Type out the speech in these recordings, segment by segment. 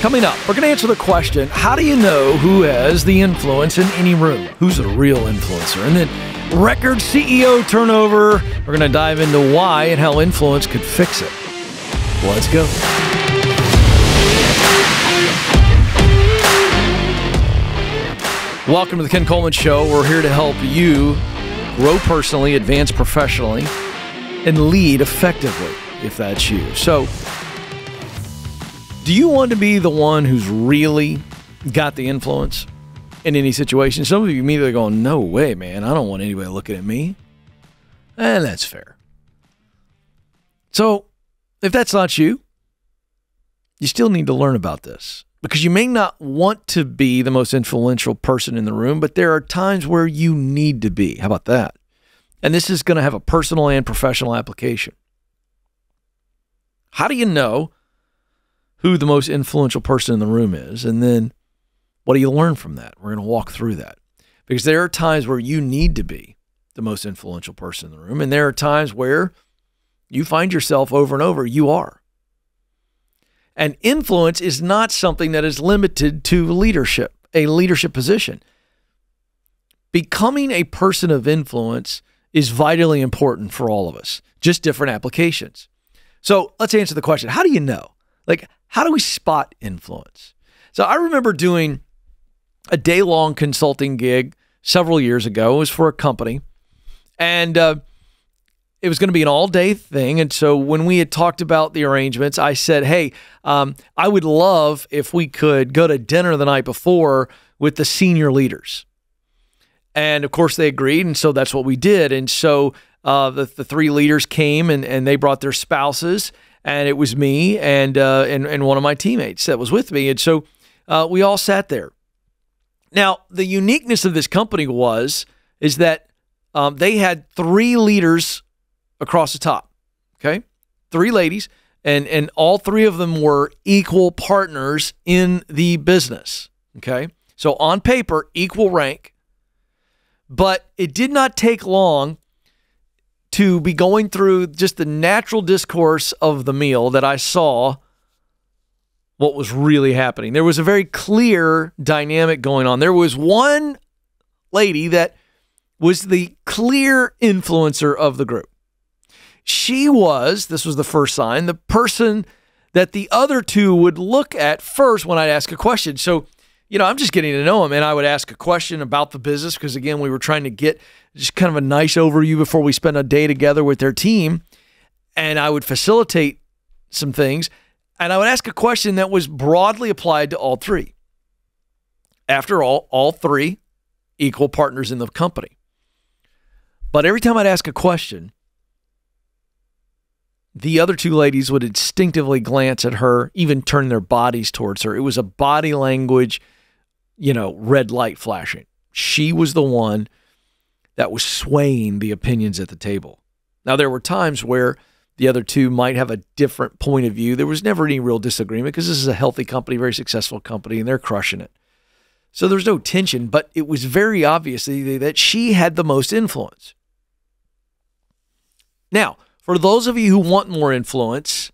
Coming up, we're going to answer the question, how do you know who has the influence in any room? Who's a real influencer? And then record CEO turnover. We're going to dive into why and how influence could fix it. Let's go. Welcome to the Ken Coleman Show. We're here to help you grow personally, advance professionally, and lead effectively, if that's you. So, do you want to be the one who's really got the influence in any situation? Some of you immediately going, no way, man. I don't want anybody looking at me. And that's fair. So if that's not you, you still need to learn about this because you may not want to be the most influential person in the room, but there are times where you need to be. How about that? And this is going to have a personal and professional application. How do you know who the most influential person in the room is, and then what do you learn from that? We're going to walk through that because there are times where you need to be the most influential person in the room, and there are times where you find yourself over and over, you are. And influence is not something that is limited to leadership, a leadership position. Becoming a person of influence is vitally important for all of us, just different applications. So let's answer the question, how do you know? Like, how do we spot influence? So I remember doing a day-long consulting gig several years ago. It was for a company, and it was going to be an all-day thing. And so when we had talked about the arrangements, I said, hey, I would love if we could go to dinner the night before with the senior leaders. And, of course, they agreed, and so that's what we did. And so the three leaders came, and they brought their spouses, and it was me and one of my teammates that was with me. And so we all sat there. Now, the uniqueness of this company is that they had three leaders across the top, okay? Three ladies, and all three of them were equal partners in the business, okay? So on paper, equal rank, but it did not take long to be going through just the natural discourse of the meal that I saw what was really happening. There was a very clear dynamic going on. There was one lady that was the clear influencer of the group. She was, this was the first sign, the person that the other two would look at first when I'd ask a question. So, you know, I'm just getting to know him, and I would ask a question about the business because, again, we were trying to get just kind of a nice overview before we spent a day together with their team, and I would facilitate some things, and I would ask a question that was broadly applied to all three. After all three equal partners in the company. But every time I'd ask a question, the other two ladies would instinctively glance at her, even turn their bodies towards her. It was a body language, you know, red light flashing. She was the one that was swaying the opinions at the table. Now, there were times where the other two might have a different point of view. There was never any real disagreement because this is a healthy company, very successful company, and they're crushing it. So there's no tension, but it was very obvious that she had the most influence. Now, for those of you who want more influence,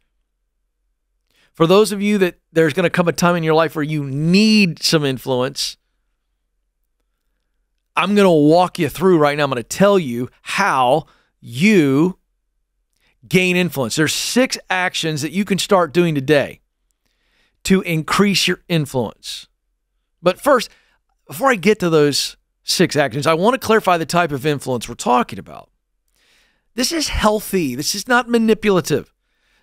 for those of you that there's going to come a time in your life where you need some influence, I'm going to walk you through right now. I'm going to tell you how you gain influence. There's 6 actions that you can start doing today to increase your influence. But first, before I get to those 6 actions, I want to clarify the type of influence we're talking about. This is healthy. This is not manipulative.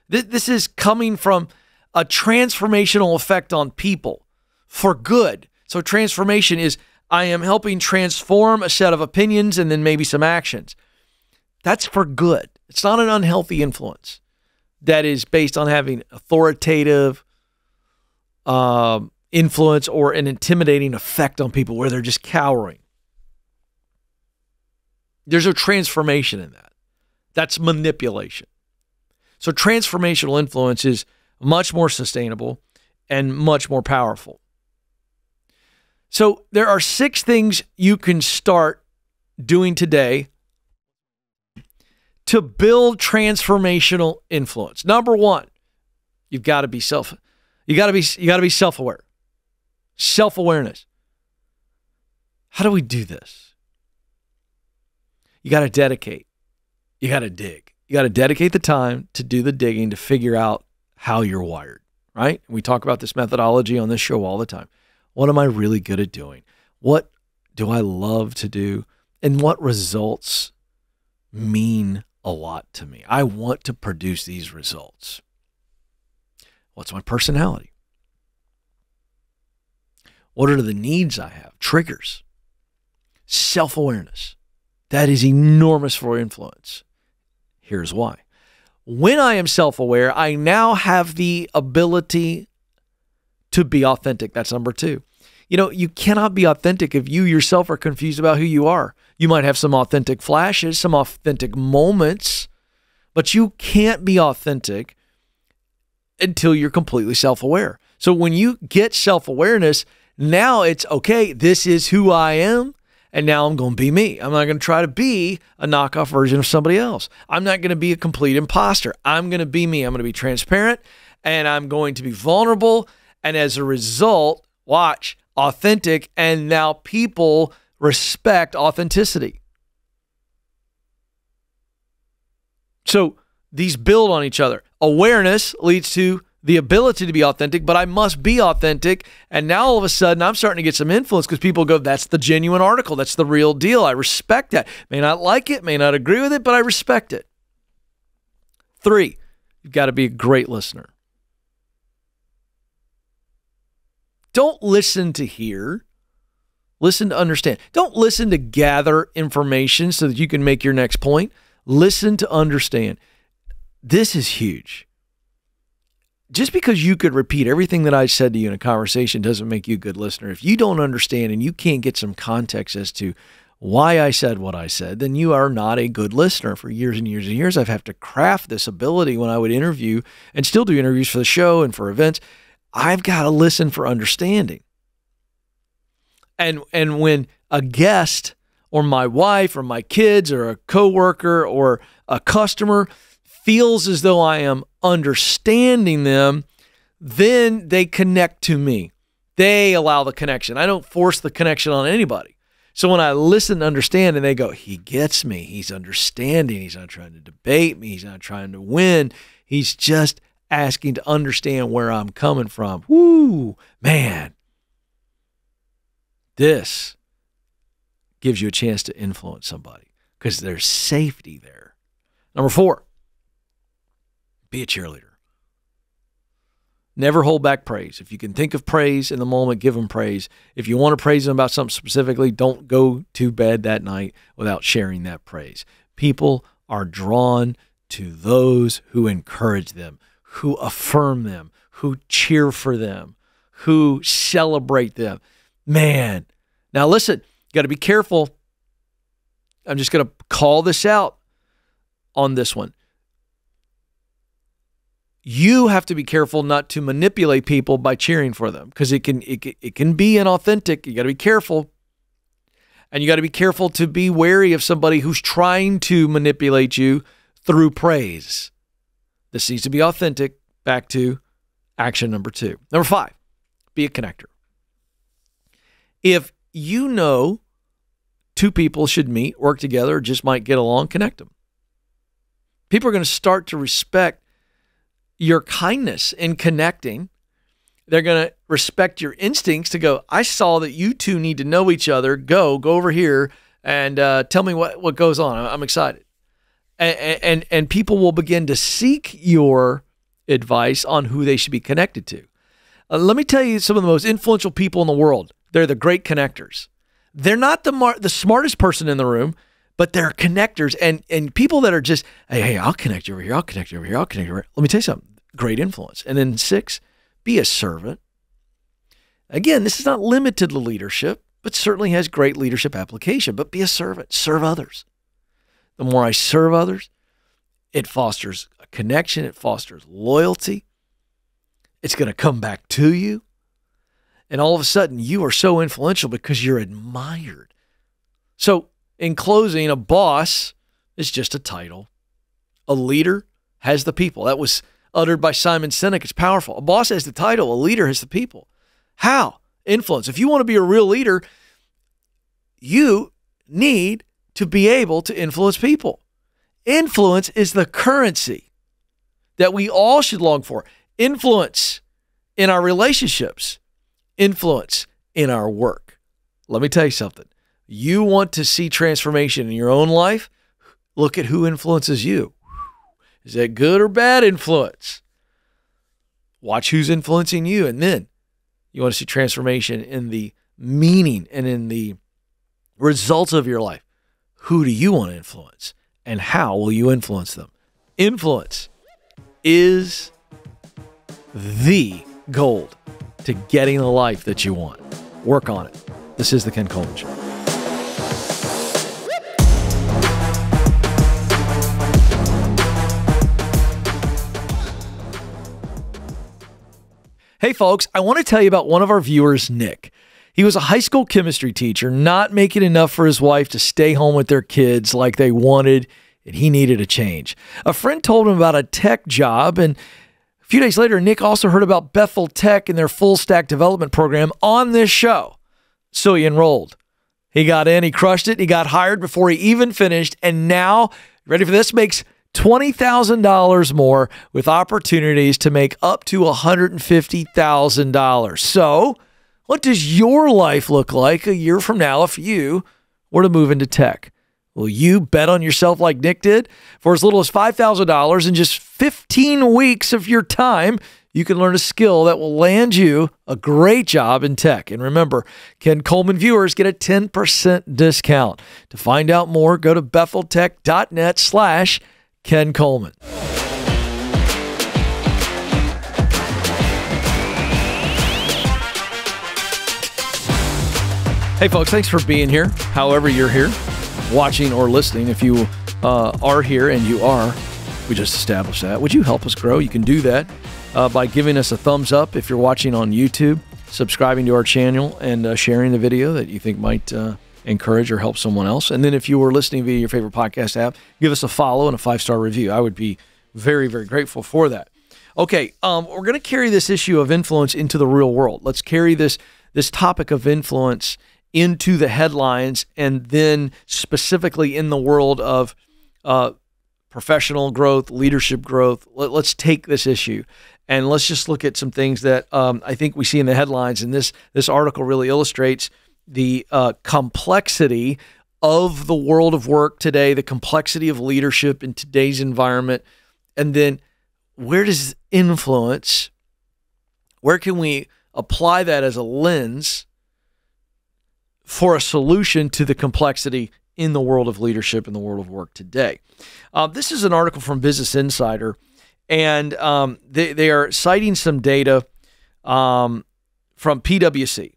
This is coming from a transformational effect on people for good. So transformation is I am helping transform a set of opinions and then maybe some actions. That's for good. It's not an unhealthy influence that is based on having authoritative influence or an intimidating effect on people where they're just cowering. There's no transformation in that. That's manipulation. So transformational influence is much more sustainable and much more powerful. So there are 6 things you can start doing today to build transformational influence. Number 1, you've got to be self, You got to be self-aware. Self-awareness. How do we do this? You got to dedicate. You got to dig. You got to dedicate the time to do the digging to figure out how you're wired, right? We talk about this methodology on this show all the time. What am I really good at doing? What do I love to do? And what results mean a lot to me? I want to produce these results. What's my personality? What are the needs I have? Triggers. Self-awareness. That is enormous for influence. Here's why. When I am self-aware, I now have the ability to be authentic. That's number two. You know, you cannot be authentic if you yourself are confused about who you are. You might have some authentic flashes, some authentic moments, but you can't be authentic until you're completely self-aware. So when you get self-awareness, now it's, okay, this is who I am, and now I'm going to be me. I'm not going to try to be a knockoff version of somebody else. I'm not going to be a complete imposter. I'm going to be me. I'm going to be transparent, and I'm going to be vulnerable, and as a result, watch, authentic, and now people respect authenticity. So these build on each other. Awareness leads to the ability to be authentic, but I must be authentic. And now all of a sudden, I'm starting to get some influence because people go, that's the genuine article. That's the real deal. I respect that. May not like it, may not agree with it, but I respect it. Three, you've got to be a great listener. Don't listen to hear. Listen to understand. Don't listen to gather information so that you can make your next point. Listen to understand. This is huge. Just because you could repeat everything that I said to you in a conversation doesn't make you a good listener. If you don't understand and you can't get some context as to why I said what I said, then you are not a good listener. For years and years and years, I've had to craft this ability when I would interview and still do interviews for the show and for events. I've got to listen for understanding. And when a guest or my wife or my kids or a coworker or a customer feels as though I am understanding them, then they connect to me. They allow the connection. I don't force the connection on anybody. So when I listen and understand and they go, he gets me, he's understanding, he's not trying to debate me, he's not trying to win, he's just asking to understand where I'm coming from. Woo, man. This gives you a chance to influence somebody because there's safety there. Number four, be a cheerleader. Never hold back praise. If you can think of praise in the moment, give them praise. If you want to praise them about something specifically, don't go to bed that night without sharing that praise. People are drawn to those who encourage them, who affirm them, who cheer for them, who celebrate them. Man. Now listen, you got to be careful. I'm just going to call this out on this one. You have to be careful not to manipulate people by cheering for them because it can be inauthentic. You got to be careful. And you got to be careful to be wary of somebody who's trying to manipulate you through praise. This needs to be authentic. Back to action number two. Number five, be a connector. If you know two people should meet, work together, just might get along, connect them. People are going to start to respect your kindness in connecting. They're going to respect your instincts to go, I saw that you two need to know each other. Go over here and tell me what goes on. I'm excited. And people will begin to seek your advice on who they should be connected to. Let me tell you some of the most influential people in the world. They're the great connectors. They're not the smartest person in the room, but they're connectors. And people that are just, hey, I'll connect you over here. I'll connect you over here. I'll connect you over here. Let me tell you something. Great influence. And then six, be a servant. Again, this is not limited to leadership, but certainly has great leadership application. But be a servant. Serve others. The more I serve others, it fosters a connection. It fosters loyalty. It's going to come back to you. And all of a sudden, you are so influential because you're admired. So in closing, a boss is just a title. A leader has the people. That was uttered by Simon Sinek. It's powerful. A boss has the title. A leader has the people. How? Influence. If you want to be a real leader, you need to be able to influence people. Influence is the currency that we all should long for. Influence in our relationships. Influence in our work. Let me tell you something. You want to see transformation in your own life? Look at who influences you. Is that good or bad influence? Watch who's influencing you. And then you want to see transformation in the meaning and in the results of your life. Who do you want to influence? And how will you influence them? Influence is the gold to getting the life that you want. Work on it. This is The Ken Coleman Show. Hey, folks, I want to tell you about one of our viewers, Nick. He was a high school chemistry teacher, not making enough for his wife to stay home with their kids like they wanted, and he needed a change. A friend told him about a tech job, and a few days later, Nick also heard about Bethel Tech and their full-stack development program on this show. So he enrolled. He got in, he crushed it, he got hired before he even finished, and now, ready for this, makes $20,000 more with opportunities to make up to $150,000. So what does your life look like a year from now if you were to move into tech? Will you bet on yourself like Nick did? For as little as $5,000 in just 15 weeks of your time, you can learn a skill that will land you a great job in tech. And remember, Ken Coleman viewers get a 10% discount. To find out more, go to BethelTech.net/Ken Coleman. Hey, folks, thanks for being here. However you're here, watching or listening, if you are here, and you are, we just established that. Would you help us grow? You can do that by giving us a thumbs up if you're watching on YouTube, subscribing to our channel, and sharing the video that you think might encourage or help someone else. And then if you were listening via your favorite podcast app, give us a follow and a 5-star review. I would be very, very grateful for that. Okay, we're going to carry this issue of influence into the real world. Let's carry this topic of influence into the headlines, and then specifically in the world of professional growth, leadership growth. Let's take this issue and let's just look at some things that I think we see in the headlines. And this article really illustrates the complexity of the world of work today, the complexity of leadership in today's environment, and then where does influence, where can we apply that as a lens for a solution to the complexity in the world of leadership and the world of work today? This is an article from Business Insider, and they are citing some data from PwC.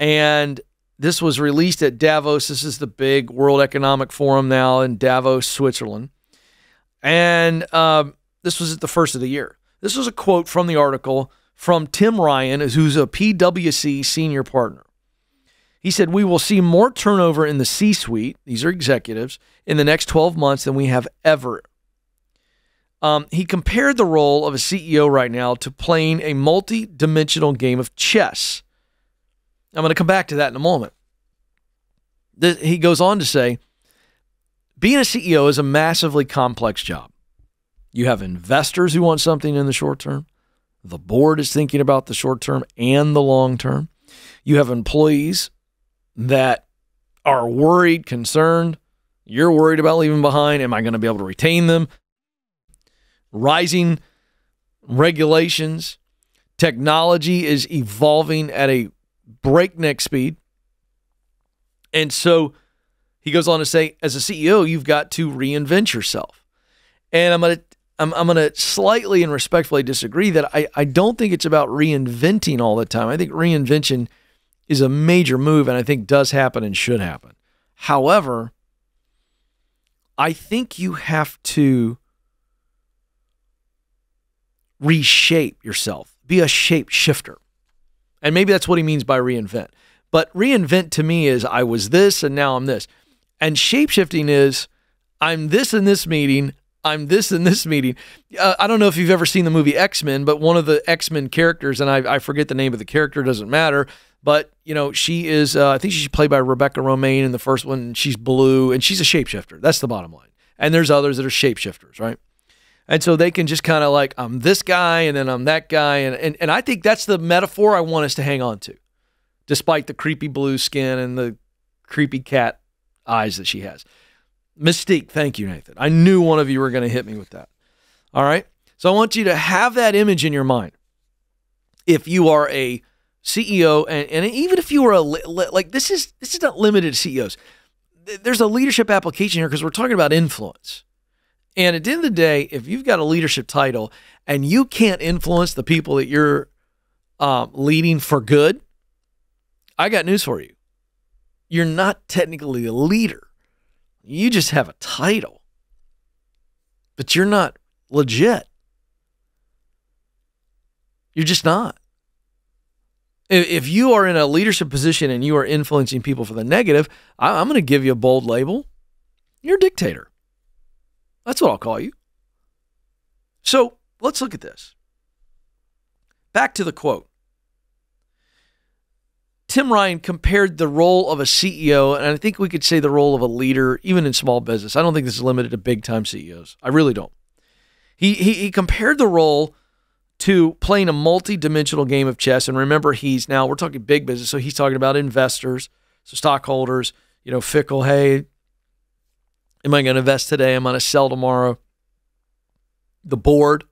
And this was released at Davos. This is the big World Economic Forum now in Davos, Switzerland. And this was at the first of the year. This was a quote from the article from Tim Ryan, who's a PwC senior partner. He said, "We will see more turnover in the C-suite," these are executives, "in the next 12 months than we have ever." He compared the role of a CEO right now to playing a multi-dimensional game of chess. I'm going to come back to that in a moment. He goes on to say, being a CEO is a massively complex job. You have investors who want something in the short term. The board is thinking about the short term and the long term. You have employees that are worried, concerned. You're worried about leaving behind. Am I going to be able to retain them? Rising regulations. Technology is evolving at a breakneck speed. And so he goes on to say, as a CEO, you've got to reinvent yourself. And I'm gonna slightly and respectfully disagree that I don't think it's about reinventing all the time. I think reinvention is a major move, and I think does happen and should happen. However, I think you have to reshape yourself, be a shapeshifter. And maybe that's what he means by reinvent. But reinvent to me is I was this and now I'm this. And shapeshifting is I'm this in this meeting, I'm this in this meeting. I don't know if you've ever seen the movie X Men, but one of the X Men characters, and I forget the name of the character, doesn't matter. But you know, she is. I think she's played by Rebecca Romijn in the first one. And she's blue, and she's a shapeshifter. That's the bottom line. And there's others that are shapeshifters, right? And so they can just kind of like, I'm this guy, and then I'm that guy, and I think that's the metaphor I want us to hang on to, despite the creepy blue skin and the creepy cat eyes that she has. Mystique, thank you, Nathan. I knew one of you were going to hit me with that. All right? So I want you to have that image in your mind. If you are a CEO, and even if you are a, like, this is not limited to CEOs. There's a leadership application here because we're talking about influence. And at the end of the day, if you've got a leadership title and you can't influence the people that you're leading for good, I got news for you. You're not technically a leader. You just have a title, but you're not legit. You're just not. If you are in a leadership position and you are influencing people for the negative, I'm going to give you a bold label. You're a dictator. That's what I'll call you. So let's look at this. Back to the quote. Tim Ryan compared the role of a CEO, and I think we could say the role of a leader, even in small business. I don't think this is limited to big-time CEOs. I really don't. He compared the role to playing a multi-dimensional game of chess. And remember, we're talking big business, so he's talking about investors, so stockholders, you know, fickle, hey, am I going to invest today? Am I going to sell tomorrow? The board,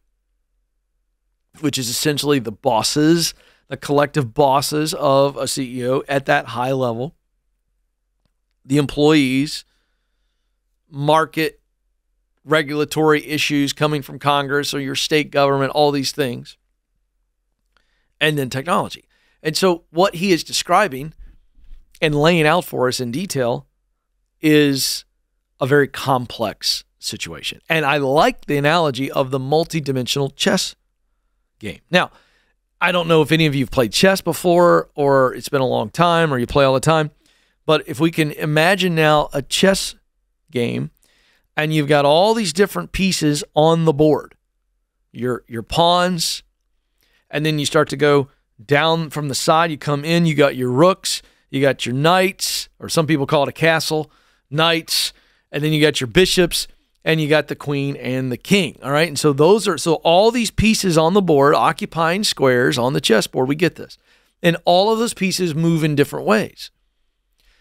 which is essentially the bosses, the collective bosses of a CEO at that high level, the employees, market regulatory issues coming from Congress or your state government, all these things, and then technology. And so what he is describing and laying out for us in detail is a very complex situation. And I like the analogy of the multidimensional chess game. Now, I don't know if any of you have played chess before, or it's been a long time, or you play all the time. But if we can imagine now a chess game, and you've got all these different pieces on the board, your pawns, and then you start to go down from the side. You come in, you got your rooks, you got your knights, or some people call it a castle, knights, and then you got your bishops, and you got the queen and the king, all right? And so those are, so all these pieces on the board occupying squares on the chessboard, we get this. And all of those pieces move in different ways.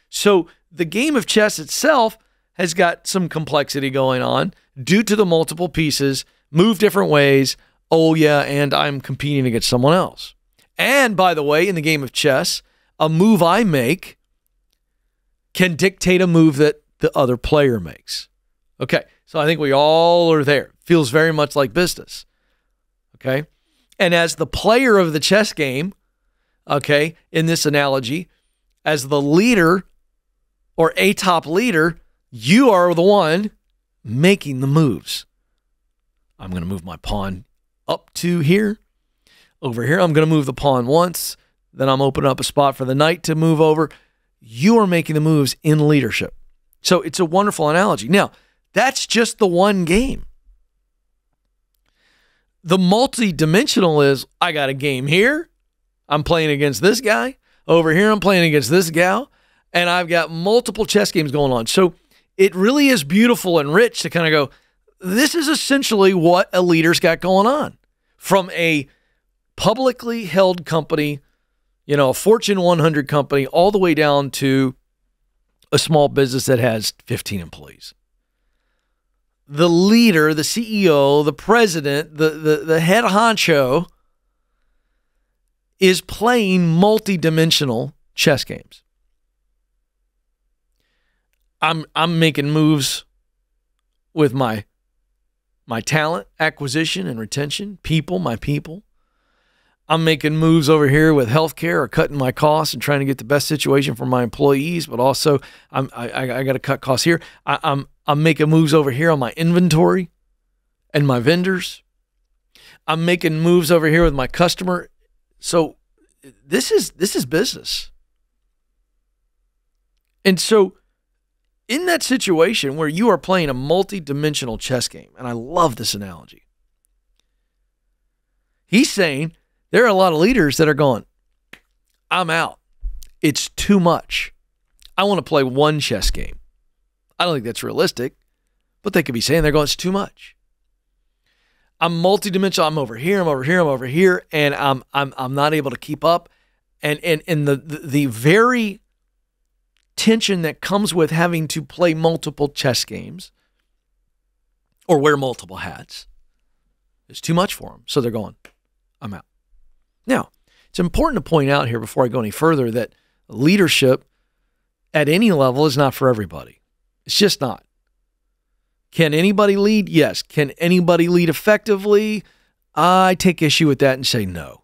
So the game of chess itself has got some complexity going on due to the multiple pieces, move different ways. Oh yeah, and I'm competing against someone else. And by the way, in the game of chess, a move I make can dictate a move that the other player makes. Okay, so I think we all are there. Feels very much like business, okay? And as the player of the chess game, okay, in this analogy, as the leader or a top leader, you are the one making the moves. I'm going to move my pawn up to here. Over here, I'm going to move the pawn once. Then I'm opening up a spot for the knight to move over. You are making the moves in leadership. So it's a wonderful analogy. Now, that's just the one game. The multi-dimensional is, I got a game here. I'm playing against this guy. Over here, I'm playing against this gal. And I've got multiple chess games going on. So it really is beautiful and rich to kind of go, this is essentially what a leader's got going on. From a publicly held company, you know, a Fortune 100 company, all the way down to a small business that has 15 employees. The leader, the CEO, the president, the head honcho is playing multi-dimensional chess games. I'm making moves with my talent acquisition and retention, my people. I'm making moves over here with healthcare, or cutting my costs and trying to get the best situation for my employees, but also I got to cut costs here. I'm making moves over here on my inventory and my vendors. I'm making moves over here with my customer. So this is business. And so in that situation where you are playing a multi-dimensional chess game, and I love this analogy, he's saying there are a lot of leaders that are going, I'm out. It's too much. I want to play one chess game. I don't think that's realistic, but they could be saying they're going, it's too much. I'm multidimensional. I'm over here. I'm over here. I'm over here. And I'm not able to keep up. And the very tension that comes with having to play multiple chess games or wear multiple hats is too much for them. So they're going, I'm out. Now, it's important to point out here before I go any further that leadership at any level is not for everybody. It's just not. Can anybody lead? Yes. Can anybody lead effectively? I take issue with that and say no.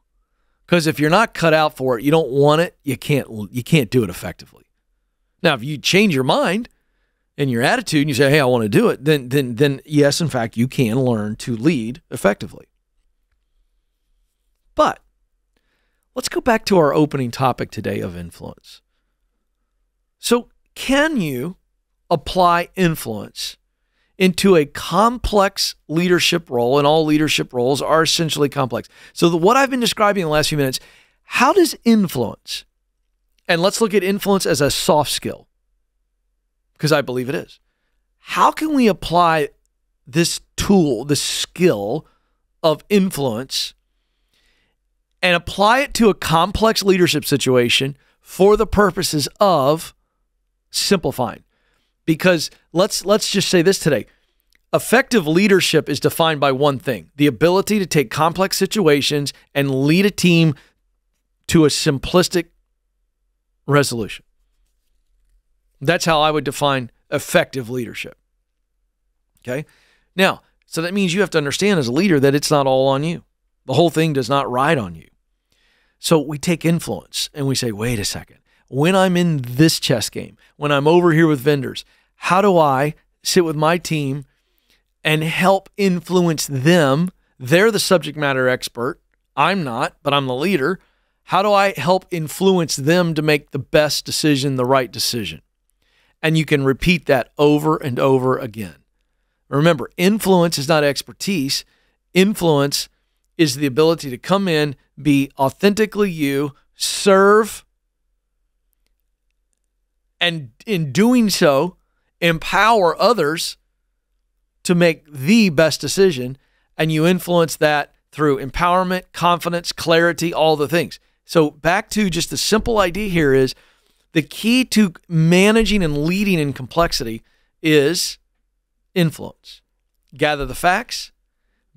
Because if you're not cut out for it, you don't want it, you can't do it effectively. Now, if you change your mind and your attitude and you say, hey, I want to do it, then yes, in fact, you can learn to lead effectively. But let's go back to our opening topic today of influence. So can you apply influence into a complex leadership role? And all leadership roles are essentially complex. So what I've been describing in the last few minutes, how does influence, and let's look at influence as a soft skill, because I believe it is. How can we apply this tool, the skill of influence, and apply it to a complex leadership situation for the purposes of simplifying? Because let's just say this today. Effective leadership is defined by one thing: the ability to take complex situations and lead a team to a simplistic resolution. That's how I would define effective leadership. Okay? Now, so that means you have to understand as a leader that it's not all on you. The whole thing does not ride on you. So we take influence and we say, wait a second, when I'm in this chess game, when I'm over here with vendors, how do I sit with my team and help influence them? They're the subject matter expert. I'm not, but I'm the leader. How do I help influence them to make the best decision, the right decision? And you can repeat that over and over again. Remember, influence is not expertise. Influence is the ability to come in, be authentically you, serve, and in doing so, empower others to make the best decision, and you influence that through empowerment, confidence, clarity, all the things. So back to just the simple idea here is the key to managing and leading in complexity is influence. Gather the facts,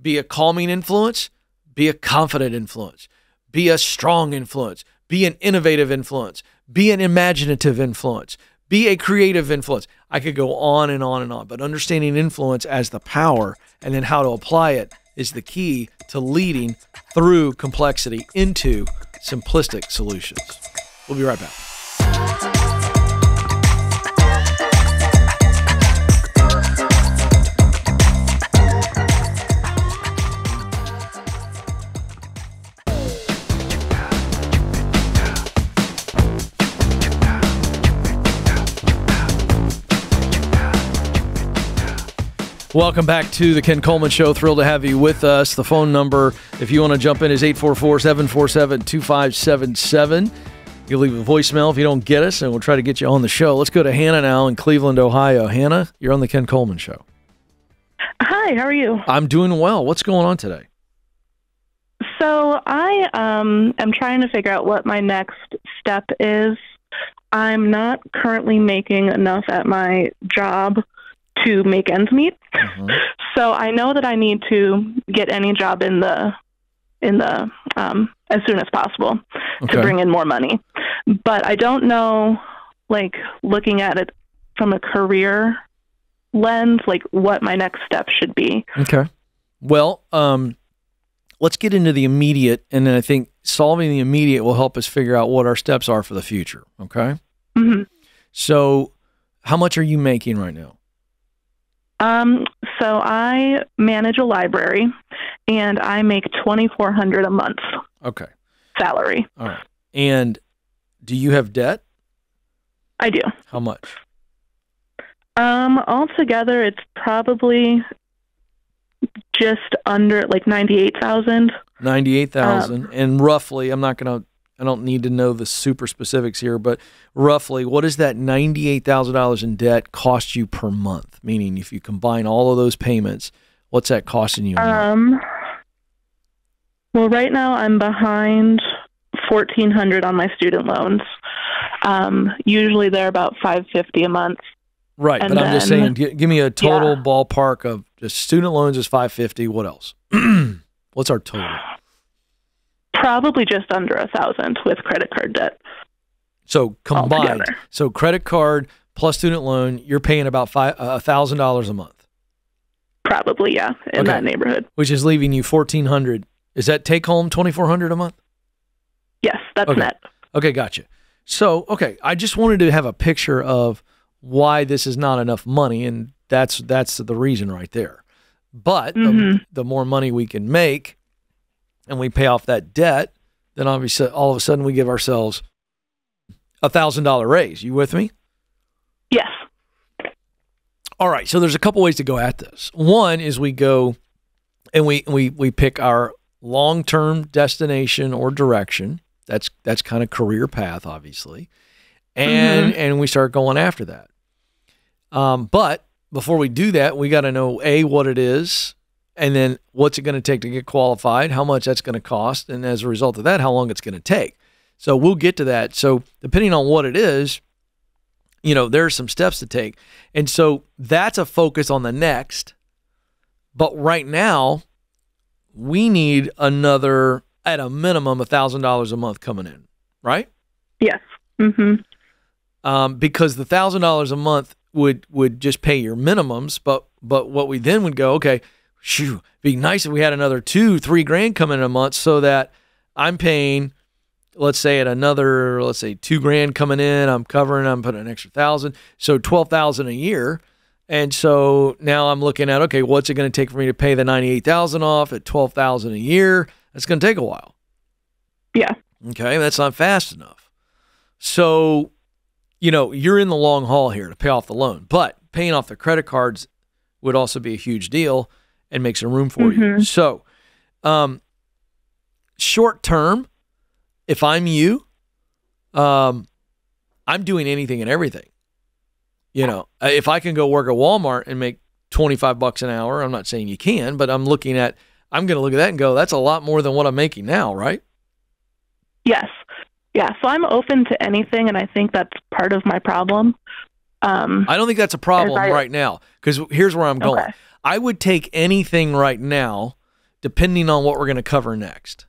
be a calming influence, be a confident influence, be a strong influence, be an innovative influence, be an imaginative influence, be a creative influence. I could go on and on and on, but understanding influence as the power and then how to apply it is the key to leading through complexity into simplistic solutions. We'll be right back. Welcome back to The Ken Coleman Show. Thrilled to have you with us. The phone number, if you want to jump in, is 844-747-2577. You'll leave a voicemail if you don't get us, and we'll try to get you on the show. Let's go to Hannah now in Cleveland, Ohio. Hannah, you're on The Ken Coleman Show. Hi, how are you? I'm doing well. What's going on today? So I am trying to figure out what my next step is. I'm not currently making enough at my job to make ends meet. So I know that I need to get any job in the as soon as possible to bring in more money. But I don't know, like, looking at it from a career lens, like what my next step should be. Okay. Well, let's get into the immediate, and then I think solving the immediate will help us figure out what our steps are for the future. Okay. So how much are you making right now? So I manage a library, and I make $2,400 a month. Okay. Salary. All right. And do you have debt? I do. How much? Altogether, it's probably just under like 98,000. 98,000, and roughly, I don't need to know the super specifics here, but roughly, what does that $98,000 in debt cost you per month? Meaning, if you combine all of those payments, what's that costing you? Well, right now I'm behind $1,400 on my student loans. Usually they're about $550 a month. Right, and but then, I'm just saying, give me a total ballpark of just student loans is $550. What else? What's our total? Probably just under 1,000 with credit card debt. So combined, so credit card plus student loan, you're paying about $1,000 a month. Probably, yeah, in that neighborhood. Which is leaving you $1,400. Is that take home $2,400 a month? Yes, that's net. Okay, gotcha. So, okay, I just wanted to have a picture of why this is not enough money, and that's the reason right there. But the more money we can make and we pay off that debt, then obviously all of a sudden we give ourselves a $1,000 raise. You with me? Yes. All right. So there's a couple ways to go at this. One is we go and we pick our long-term destination or direction. That's kind of career path, obviously. And and we start going after that. But before we do that, we got to know A, what it is, and then what's it going to take to get qualified, how much that's going to cost, and as a result of that, how long it's going to take. So we'll get to that. So depending on what it is, you know, there are some steps to take. And so that's a focus on the next. But right now, we need another, at a minimum, $1,000 a month coming in, right? Yes. Because the $1,000 a month would just pay your minimums, but what we then would go, okay, shoo, be nice if we had another $2-3 grand come in a month, so that I'm paying, let's say at another, let's say $2 grand coming in, I'm covering, I'm putting an extra $1,000, so $12,000 a year, and so now I'm looking at, okay, what's it going to take for me to pay the $98,000 off at $12,000 a year? That's going to take a while. Yeah. Okay, that's not fast enough. So, you know, you're in the long haul here to pay off the loan, but paying off the credit cards would also be a huge deal and make some room for you. So, short term, if I'm you, I'm doing anything and everything. You know, if I can go work at Walmart and make 25 bucks an hour, I'm not saying you can, but I'm looking at, I'm going to look at that and go, that's a lot more than what I'm making now, right? Yes. Yeah, so I'm open to anything, and I think that's part of my problem. I don't think that's a problem right now, because here's where I'm going. Okay. I would take anything right now, depending on what we're going to cover next.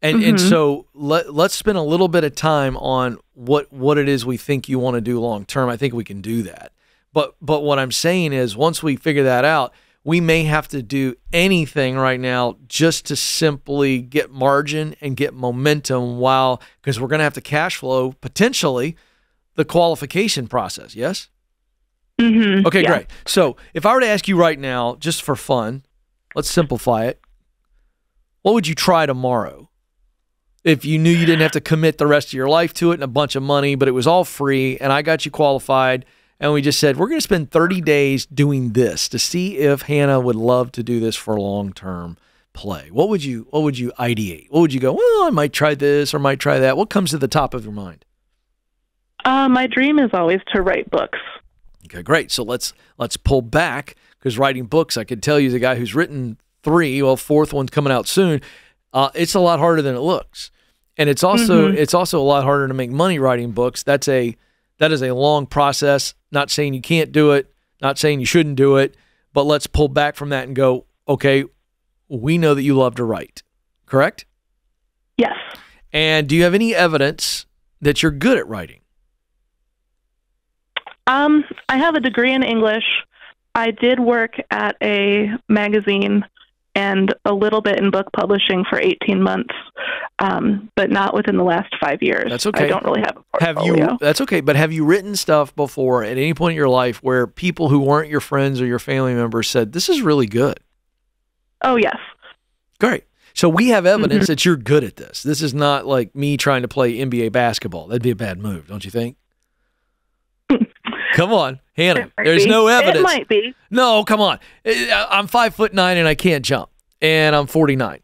And so let's spend a little bit of time on what it is we think you want to do long term. I think we can do that. But what I'm saying is, once we figure that out, we may have to do anything right now just to simply get margin and get momentum while, because we're going to have to cash flow potentially the qualification process. Yes? Okay, great. So if I were to ask you right now, just for fun, let's simplify it. What would you try tomorrow if you knew you didn't have to commit the rest of your life to it and a bunch of money, but it was all free and I got you qualified? And we just said, we're going to spend 30 days doing this to see if Hannah would love to do this for long-term play. What would you ideate? What would you go, well, I might try this or might try that? What comes to the top of your mind? My dream is always to write books. Okay, great. So let's pull back, because writing books, I could tell you, the guy who's written 3, well, 4th one's coming out soon, it's a lot harder than it looks. And it's also a lot harder to make money writing books. That is a long process. Not saying you can't do it, not saying you shouldn't do it, but let's pull back from that and go, okay, we know that you love to write, correct? Yes. And do you have any evidence that you're good at writing? I have a degree in English. I did work at a magazine and a little bit in book publishing for 18 months, but not within the last 5 years. That's okay. I don't really have a portfolio. That's okay, but have you written stuff before at any point in your life where people who weren't your friends or your family members said, this is really good? Oh, yes. Great. So we have evidence that you're good at this. This is not like me trying to play NBA basketball. That'd be a bad move, don't you think? Come on, Hannah. There's no evidence. It might be. No, come on. I'm 5'9" and I can't jump, and I'm 49.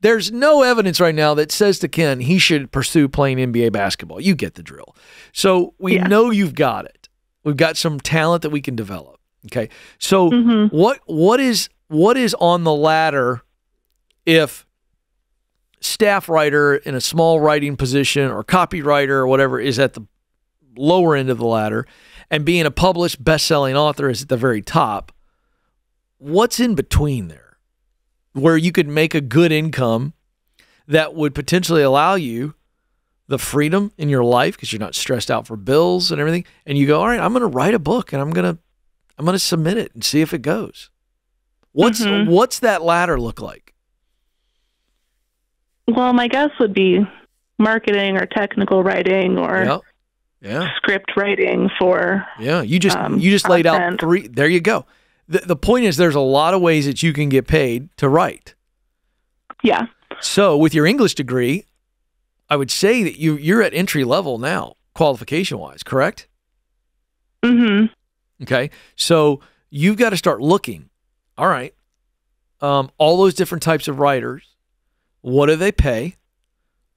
There's no evidence right now that says to Ken he should pursue playing NBA basketball. You get the drill. So we know you've got it. We've got some talent that we can develop. Okay. So what is on the ladder if staff writer in a small writing position or copywriter or whatever is at the lower end of the ladder, and being a published best-selling author is at the very top? What's in between there where you could make a good income that would potentially allow you the freedom in your life because you're not stressed out for bills and everything, and you go, all right, I'm going to write a book and I'm going to submit it and see if it goes? What's that ladder look like? Well, my guess would be marketing or technical writing or script writing for you just laid out three. There you go. The point is there's a lot of ways that you can get paid to write. Yeah. So with your English degree, I would say that you're at entry level now, qualification wise, correct? Okay. So you've got to start looking. All right. All those different types of writers. What do they pay?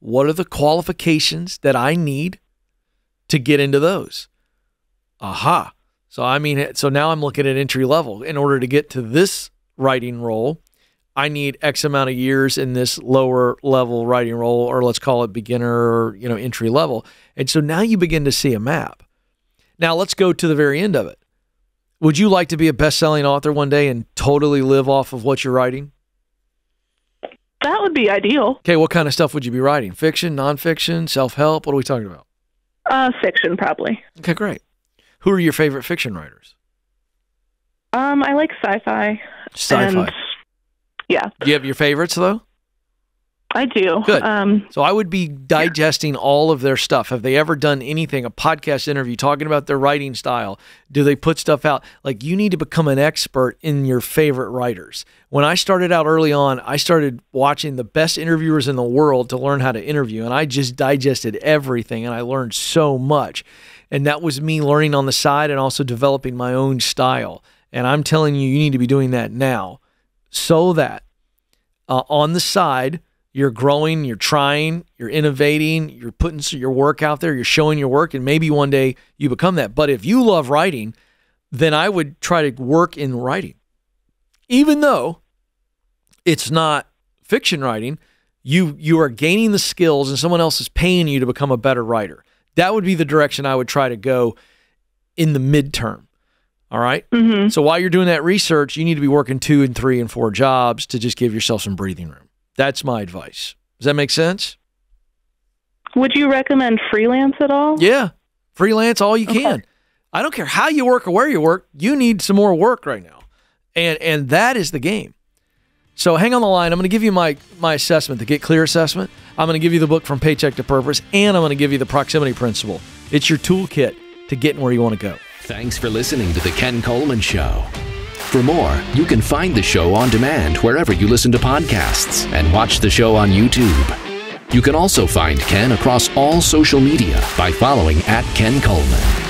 What are the qualifications that I need to get into those? Aha. So I mean, so now I'm looking at entry level. In order to get to this writing role, I need X amount of years in this lower level writing role, or let's call it beginner, you know, entry level. And so now you begin to see a map. Now let's go to the very end of it. Would you like to be a best-selling author one day and totally live off of what you're writing? That would be ideal. Okay, what kind of stuff would you be writing? Fiction, nonfiction, self-help? What are we talking about? Fiction, probably. Okay, great. Who are your favorite fiction writers? I like sci-fi. Sci-fi. And, yeah. Do you have your favorites, though? I do. Good. So I would be digesting all of their stuff. Have they ever done anything, a podcast interview, talking about their writing style? Do they put stuff out? Like, you need to become an expert in your favorite writers. When I started out early on, I started watching the best interviewers in the world to learn how to interview, and I just digested everything, and I learned so much. And that was me learning on the side and also developing my own style. And I'm telling you, you need to be doing that now so that on the side, you're growing, you're trying, you're innovating, you're putting your work out there, you're showing your work, and maybe one day you become that. But if you love writing, then I would try to work in writing. Even though it's not fiction writing, you are gaining the skills and someone else is paying you to become a better writer. That would be the direction I would try to go in the midterm. All right? So while you're doing that research, you need to be working 2 and 3 and 4 jobs to just give yourself some breathing room. That's my advice. Does that make sense? Would you recommend freelance at all? Yeah. Freelance all you can. I don't care how you work or where you work. You need some more work right now. And that is the game. So hang on the line. I'm going to give you my assessment, the Get Clear assessment. I'm going to give you the book From Paycheck to Purpose, and I'm going to give you the proximity principle. It's your toolkit to getting where you want to go. Thanks for listening to The Ken Coleman Show. For more, you can find the show on demand wherever you listen to podcasts and watch the show on YouTube. You can also find Ken across all social media by following @KenColeman.